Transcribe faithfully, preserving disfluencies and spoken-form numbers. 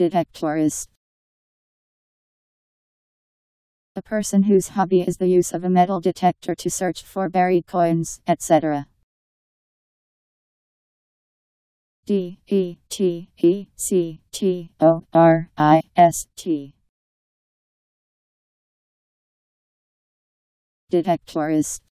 detector is a person whose hobby is the use of a metal detector to search for buried coins, et cetera. D E T E C T O R I S T Detectorist.